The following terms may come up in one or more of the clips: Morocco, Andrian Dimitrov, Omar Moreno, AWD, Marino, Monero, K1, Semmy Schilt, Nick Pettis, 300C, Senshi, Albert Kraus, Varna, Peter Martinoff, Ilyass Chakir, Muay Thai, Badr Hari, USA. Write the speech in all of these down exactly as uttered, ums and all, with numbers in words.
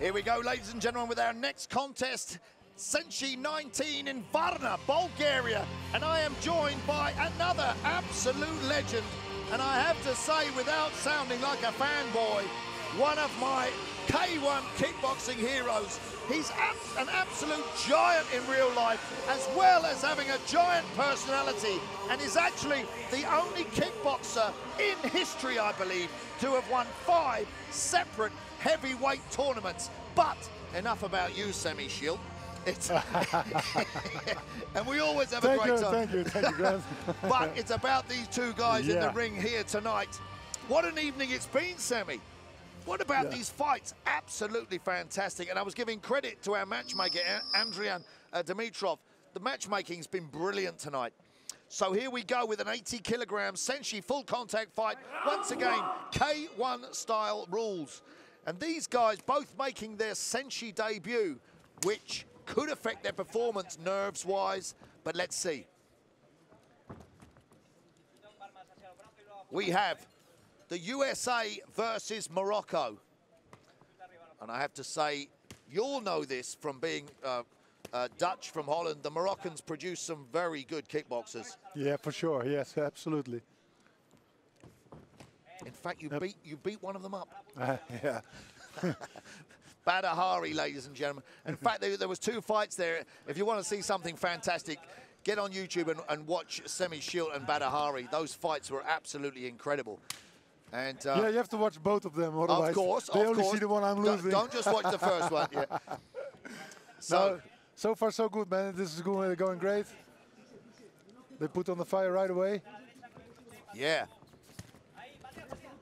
Here we go, ladies and gentlemen, with our next contest. Senshi nineteen in Varna, Bulgaria, and I am joined by another absolute legend. And I have to say, without sounding like a fanboy, one of my K one kickboxing heroes. He's an absolute giant in real life, as well as having a giant personality, and is actually the only kickboxer in history, I believe, to have won five separate heavyweight tournaments. But enough about you, Semmy Schilt. And we always have thank a great you, time. Thank you, thank you, guys. But it's about these two guys yeah. in the ring here tonight. What an evening it's been, Semmy. What about yeah. these fights? Absolutely fantastic. And I was giving credit to our matchmaker, Andrian uh, Dimitrov. The matchmaking's been brilliant tonight. So here we go with an eighty kilogram Senshi full contact fight. Once again, K one style rules. And these guys both making their Senshi debut, which could affect their performance nerves-wise, but let's see. We have the U S A versus Morocco. And I have to say, you'll know this from being uh, uh, Dutch from Holland. The Moroccans produce some very good kickboxers. Yeah, for sure. Yes, absolutely. In fact, you, yep. beat, you beat one of them up. Uh, yeah. Badr Hari, ladies and gentlemen. In fact, there, there was two fights there. If you want to see something fantastic, get on YouTube and, and watch Semmy Schilt and Badr Hari. Those fights were absolutely incredible. And, uh, yeah, you have to watch both of them, otherwise of course, they of only course. see the one I'm losing. Don't, don't just watch the first one. Yeah. So, no, so far, so good, man. This is going great. They put on the fire right away. Yeah.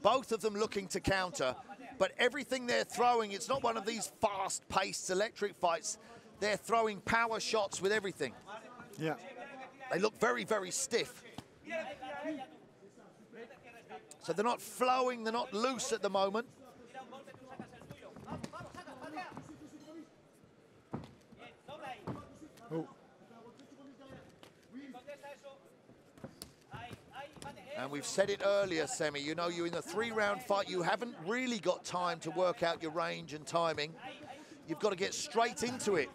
Both of them looking to counter. But everything they're throwing, it's not one of these fast-paced electric fights. They're throwing power shots with everything. Yeah. They look very, very stiff. So they're not flowing, they're not loose at the moment. Oh. And we've said it earlier, Semmy, you know, you're in a three-round fight, you haven't really got time to work out your range and timing. You've got to get straight into it.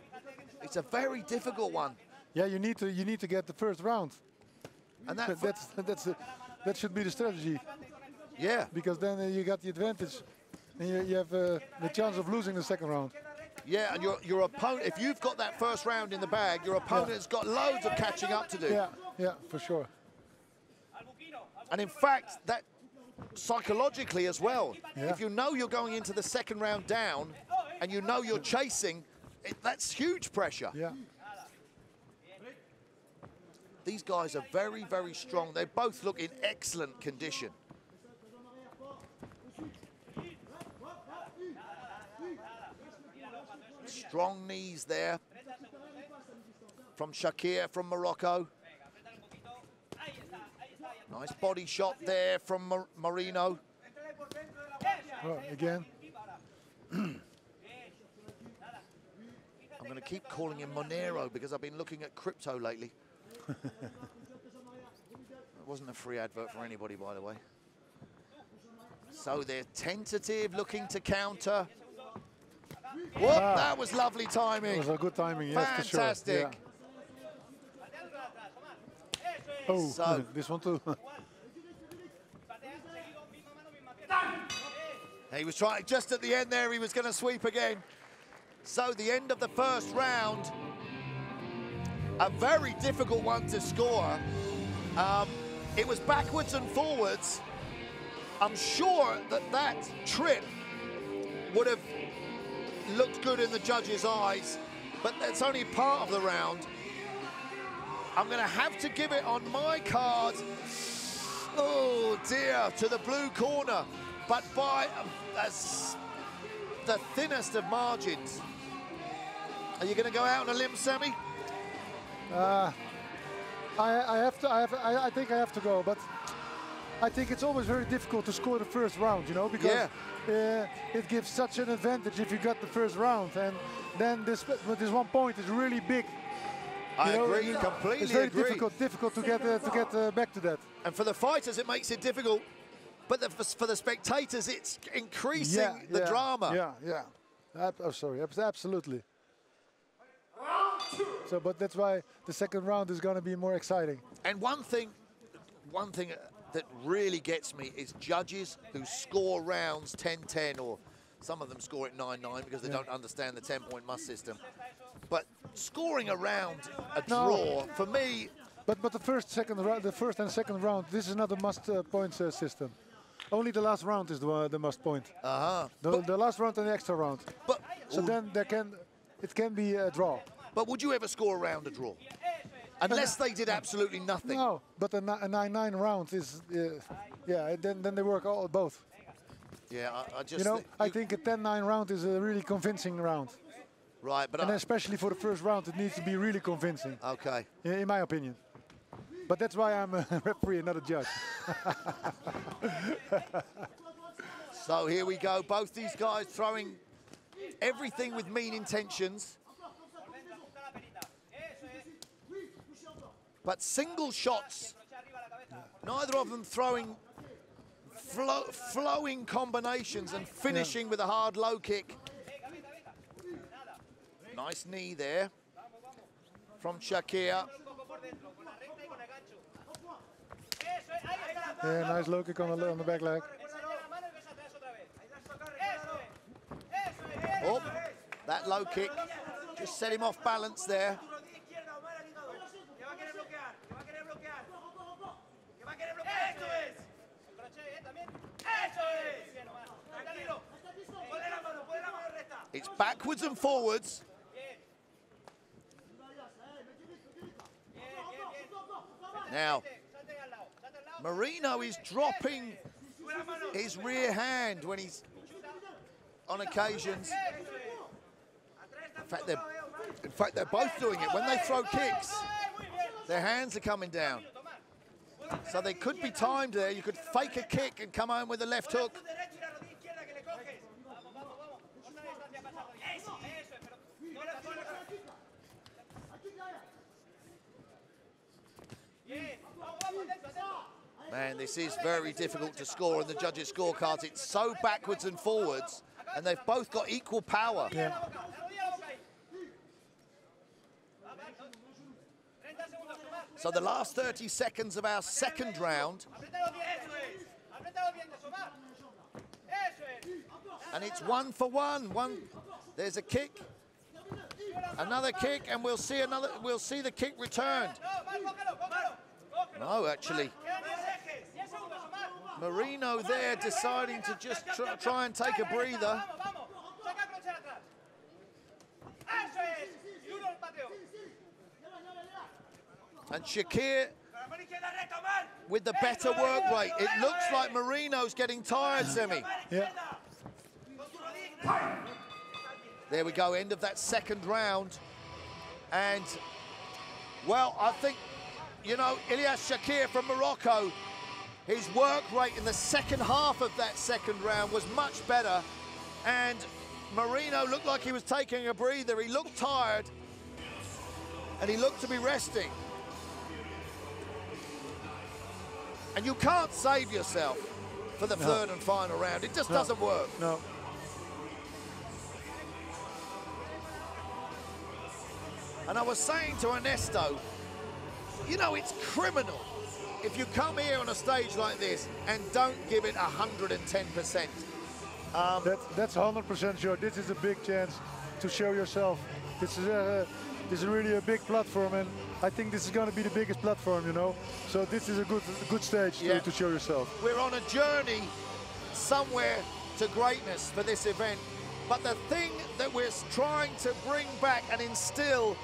It's a very difficult one. Yeah, you need to, you need to get the first round. And that, that's, that's a, that should be the strategy. Yeah. Because then uh, you got the advantage and you, you have uh, the chance of losing the second round. Yeah, and your, your opponent, if you've got that first round in the bag, your opponent's yeah. got loads of catching up to do. Yeah, yeah, for sure. And in fact, that psychologically as well, yeah. if you know you're going into the second round down and you know you're chasing, it, that's huge pressure. Yeah. These guys are very, very strong. They both look in excellent condition. Strong knees there from Chakir from Morocco. Nice body shot there from Mar Marino. Oh, again. I'm going to keep calling him Monero because I've been looking at crypto lately. It wasn't a free advert for anybody, by the way. So they're tentative, looking to counter. Whoop, wow. That was lovely timing. That was a good timing, yes, for sure. Fantastic. Yeah. Oh, so, this one too. He was trying, just at the end there, he was going to sweep again. So the end of the first round, a very difficult one to score. Um, it was backwards and forwards. I'm sure that that trip would have looked good in the judges' eyes, but that's only part of the round. I'm going to have to give it on my card, oh dear, to the blue corner, but by a, a, the thinnest of margins. Are you going to go out on a limb, Semmy? Uh, I, I have to. I, have, I, I think I have to go, but I think it's always very difficult to score the first round, you know, because yeah. uh, it gives such an advantage if you got the first round, and then this, but this one point is really big. I you agree, know, completely it's very agree. difficult, difficult to get, uh, to get uh, back to that. And for the fighters, it makes it difficult, but the, for, for the spectators, it's increasing yeah, the yeah, drama. Yeah, yeah. Uh, oh, sorry, absolutely. So, but that's why the second round is going to be more exciting. And one thing, one thing that really gets me is judges who score rounds ten ten, or some of them score it nine nine because they yeah. don't understand the ten-point must system. But scoring a round, a draw, no. for me. But but the first, second round, the first and second round, this is not a must uh, points uh, system. Only the last round is the, uh, the must point. Uh-huh. The, the last round and the extra round. But so then there can, it can be a draw. But would you ever score a round a draw? Unless they did absolutely nothing. No, but a nine nine round is, uh, yeah, then, then they work all both. Yeah, I, I just... You know, th I you think a ten nine round is a really convincing round. Right, but... And I, especially for the first round, it needs to be really convincing. Okay. In, in my opinion. But that's why I'm a referee and not a judge. So here we go. Both these guys throwing everything with mean intentions. But single shots, yeah. neither of them throwing flo flowing combinations and finishing yeah. with a hard low kick. Nice knee there from Chakir. Yeah, nice low kick on the, on the back leg. Oh, that low kick just set him off balance there. It's backwards and forwards. Now, Marino is dropping his rear hand when he's on occasions. In fact, they're, in fact, they're both doing it. When they throw kicks, their hands are coming down. So they could be timed there. You could fake a kick and come home with a left hook. Man, this is very difficult to score on the judges' scorecards. It's so backwards and forwards, and they've both got equal power. Yeah. So the last thirty seconds of our second round. And it's one for one. One, there's a kick, another kick, and we'll see another, we'll see the kick returned. No, actually. Marino there deciding to just tr try and take a breather. And Chakir with the better work rate. It looks like Marino's getting tired, Semmy. Yeah. There we go, end of that second round. And, well, I think, you know, Ilyass Chakir from Morocco, his work rate in the second half of that second round was much better. And Marino looked like he was taking a breather. He looked tired, and he looked to be resting. And you can't save yourself for the no. third and final round. It just no. doesn't work. No. And I was saying to Ernesto, you know, it's criminal if you come here on a stage like this and don't give it one hundred ten percent. Um, that, that's one hundred percent sure. This is a big chance to show yourself. This is a, this is really a big platform, and I think this is going to be the biggest platform, you know. So this is a good, a good stage yeah. to, to show yourself. We're on a journey somewhere to greatness for this event. But the thing that we're trying to bring back and instill,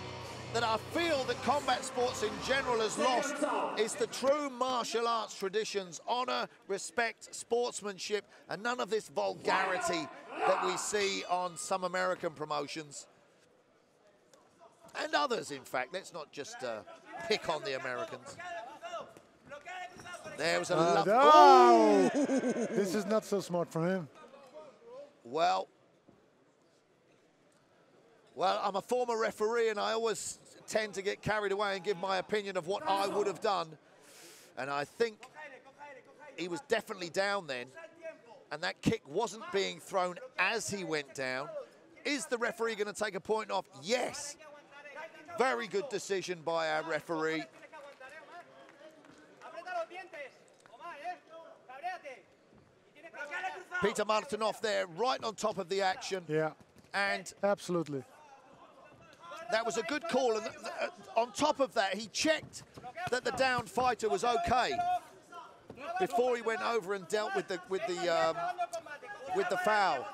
that I feel that combat sports in general has lost, is the true martial arts traditions: honor, respect, sportsmanship, and none of this vulgarity that we see on some American promotions. And others, in fact. Let's not just uh, pick on the Americans. There was a uh, love. Oh! This is not so smart for him. Well, well, I'm a former referee, and I always tend to get carried away and give my opinion of what I would have done. And I think he was definitely down then, and that kick wasn't being thrown as he went down. Is the referee going to take a point off? Yes. Very good decision by our referee. Peter Martinoff there, right on top of the action. Yeah. And absolutely. That was a good call. And on top of that, he checked that the downed fighter was okay before he went over and dealt with the with the um, with the foul.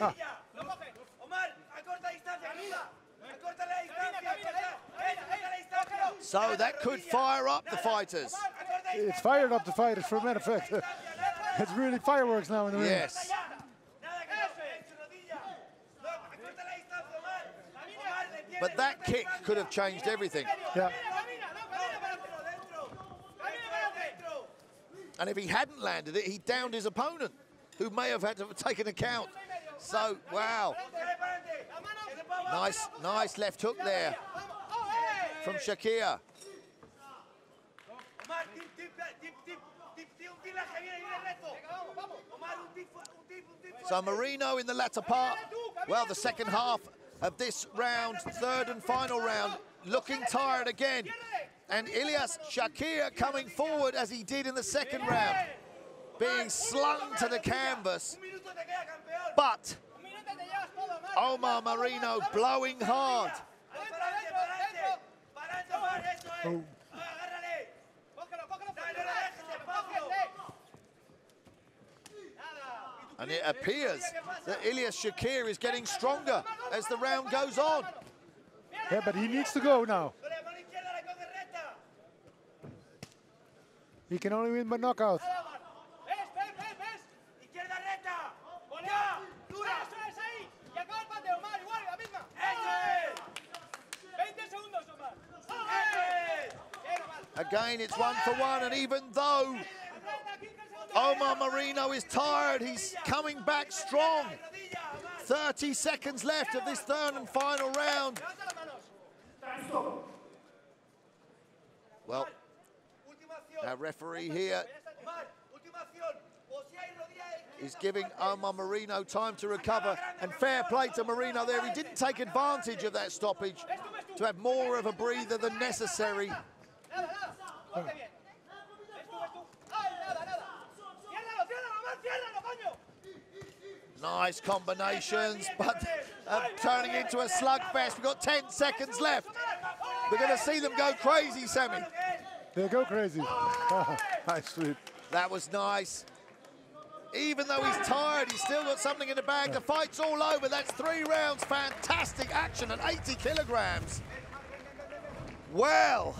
Ah. So that could fire up the fighters. It's fired up the fighters, for a matter of fact. It's really fireworks now in the ring. Yes. But that kick could have changed everything. Yeah. And if he hadn't landed it, he downed his opponent, who may have had to take an account. So, wow. Nice, nice left hook there from Chakir. So Marino in the latter part, well, the second half of this round, third and final round, looking tired again. And Ilyass Chakir coming forward as he did in the second round, being slung to the canvas. But Omar Moreno blowing hard. Oh. And it appears that Ilyass Chakir is getting stronger as the round goes on. Yeah, but he needs to go now. He can only win by knockout. Again, it's one for one, and even though Omar Moreno is tired, he's coming back strong. thirty seconds left of this third and final round. Well, our referee here is giving Omar Moreno time to recover, and fair play to Marino there. He didn't take advantage of that stoppage to have more of a breather than necessary. Oh. Nice combinations, but uh, turning into a slugfest. We've got ten seconds left. We're going to see them go crazy, Semmy. They go crazy. Nice sweep. That was nice. Even though he's tired, he's still got something in the bag. The fight's all over. That's three rounds. Fantastic action at eighty kilograms. Well,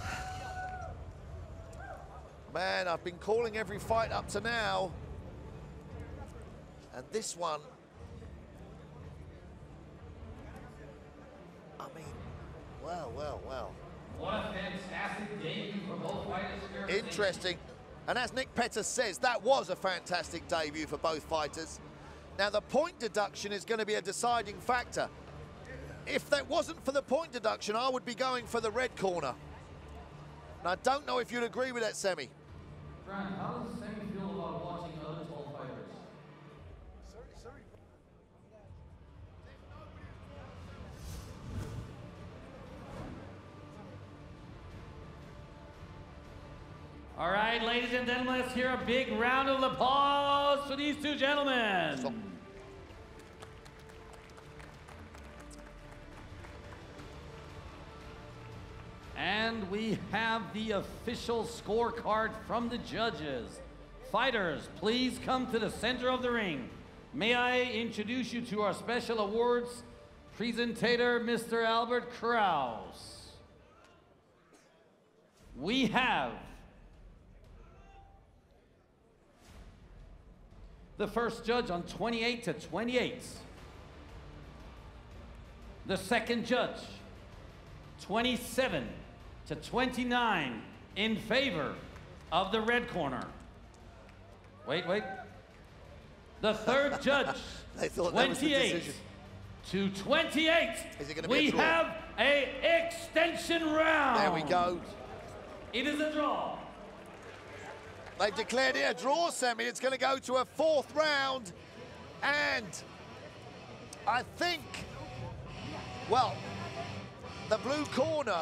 man, I've been calling every fight up to now. And this one, I mean, well, well, well. What a fantastic debut for both fighters. Interesting. And as Nick Pettis says, that was a fantastic debut for both fighters. Now, the point deduction is going to be a deciding factor. If that wasn't for the point deduction, I would be going for the red corner. And I don't know if you'd agree with that, Semmy. Brian, how does Semmy feel about watching other tall fighters? Sorry, sorry. All right, ladies and gentlemen, let's hear a big round of applause for these two gentlemen. So and we have the official scorecard from the judges. Fighters, please come to the center of the ring. May I introduce you to our special awards presenter, Mister Albert Kraus. We have the first judge on twenty-eight to twenty-eight. The second judge, twenty-seven to twenty-nine, in favor of the red corner. Wait, wait. The third judge, twenty-eight to twenty-eight. Is it gonna be we a draw? Have a extension round. There we go. It is a draw. They've declared it a draw, Semmy. It's going to go to a fourth round. And I think, well, the blue corner,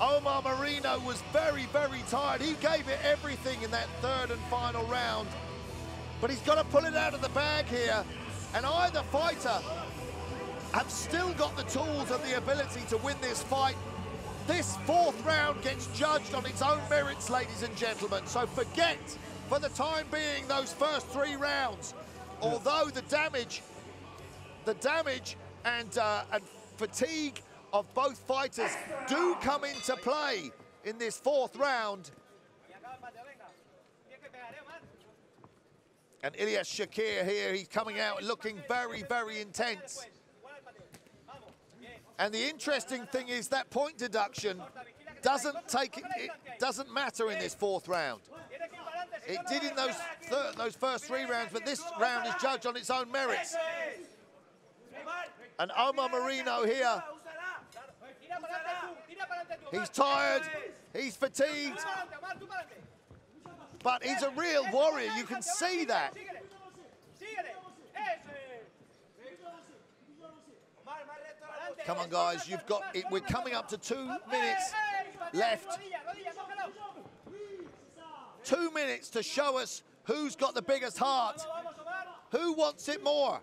Omar Moreno was very, very tired. He gave it everything in that third and final round. But he's got to pull it out of the bag here. And either fighter have still got the tools and the ability to win this fight. This fourth round gets judged on its own merits, ladies and gentlemen. So forget, for the time being, those first three rounds. Although the damage, the damage and, uh, and fatigue of both fighters do come into play in this fourth round. And Ilyass Chakir here, he's coming out looking very, very intense. And the interesting thing is that point deduction doesn't take, it doesn't matter in this fourth round. It did in those, thir those first three rounds, but this round is judged on its own merits. And Omar Moreno here, he's tired, he's fatigued, but he's a real warrior, you can see that. Come on, guys, you've got it. We're coming up to two minutes left. Two minutes to show us who's got the biggest heart. Who wants it more?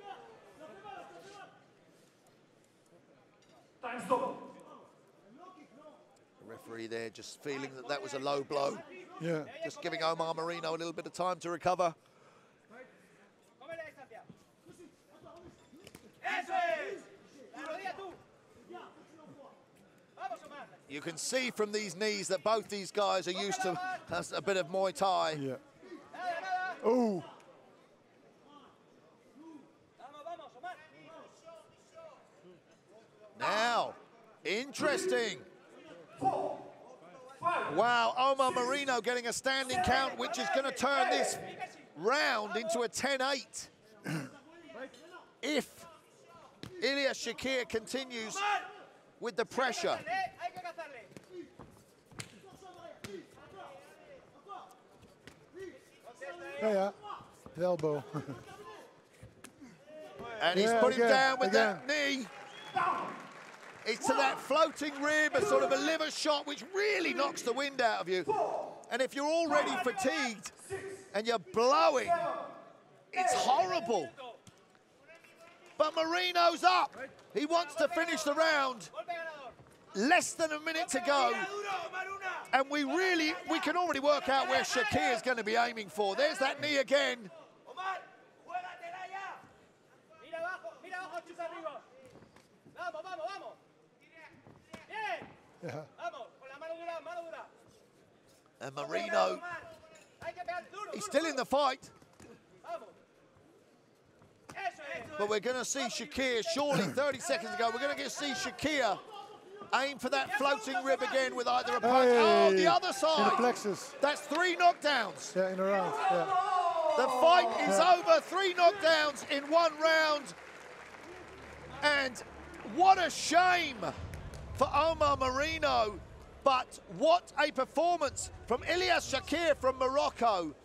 The referee there just feeling that that was a low blow. Yeah. Just giving Omar Moreno a little bit of time to recover. You can see from these knees that both these guys are used to a bit of Muay Thai. Yeah. Oh. Now, interesting. Wow, Omar Moreno getting a standing count, which is going to turn this round into a ten eight. If Ilyass Chakir continues with the pressure. Yeah, yeah. Elbow. And he's yeah, put again, him down with again. that knee. It's to that floating rib, a sort of a liver shot, which really knocks the wind out of you. And if you're already fatigued and you're blowing, it's horrible. But Marino's up. He wants to finish the round. Less than a minute to go. And we really, we can already work out where Chakir is going to be aiming for. There's that knee again. Yeah. And Marino, he's still in the fight. But we're going to see Chakir shortly, thirty seconds ago. We're going to see Chakir aim for that floating rib again with either a punch. Hey. Oh, the other side. The plexus. That's three knockdowns. Yeah, in a round. Yeah. The fight is yeah. over. Three knockdowns in one round. And what a shame for Omar Moreno. But what a performance from Ilyass Chakir from Morocco.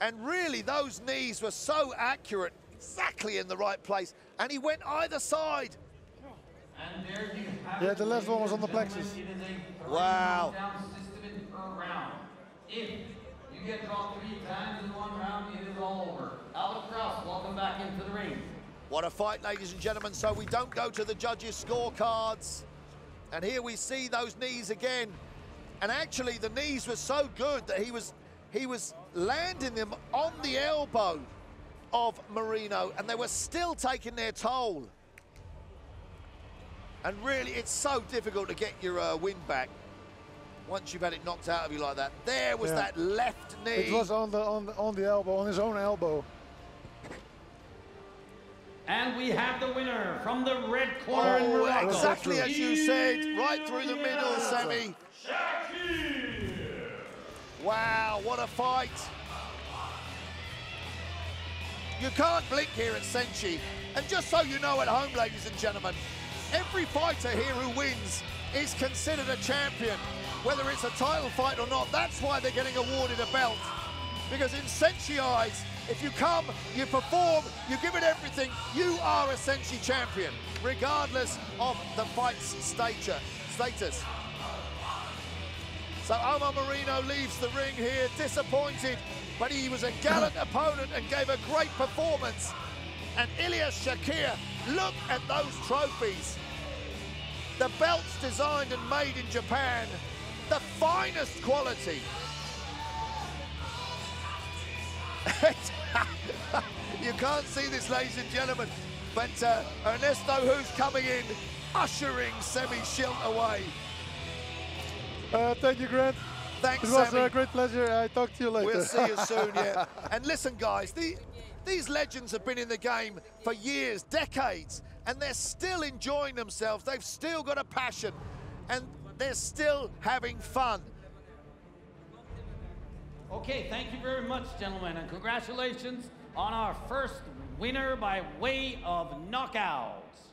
And really, those knees were so accurate, exactly in the right place. And he went either side. Yeah, the left one was on the plexus. Wow. If you get drawn three times in one round, it is all over. Albert Kraus, welcome back into the ring. What a fight, ladies and gentlemen. So we don't go to the judges' scorecards. And here we see those knees again. And actually, the knees were so good that he was, he was landing them on the elbow of Marino, and they were still taking their toll. And really, it's so difficult to get your uh, wind back once you've had it knocked out of you like that. There was yeah. that left knee. It was on the, on the on the elbow, on his own elbow. And we have the winner from the red corner oh, in Morocco. Exactly as you said, right through the middle, Semmy. Chakir. Wow, what a fight. You can't blink here at Senshi. And just so you know at home, ladies and gentlemen, every fighter here who wins is considered a champion, whether it's a title fight or not. That's why they're getting awarded a belt. because in Senshi eyes, if you come, you perform, you give it everything, you are a Senshi champion, regardless of the fight's status. So Omar Moreno leaves the ring here, disappointed, but he was a gallant opponent and gave a great performance. And Ilyass Chakir, look at those trophies. The belts designed and made in Japan, the finest quality. You can't see this, ladies and gentlemen, but uh, Ernesto, who's coming in, ushering Semmy Schilt away. Uh, thank you, Grant. Thanks, Semmy. It was Semmy. a great pleasure. I'll talk to you later. We'll see you soon, yeah. And listen, guys, the, these legends have been in the game for years, decades, and they're still enjoying themselves. They've still got a passion, and they're still having fun. Okay, thank you very much, gentlemen, and congratulations on our first winner by way of knockouts.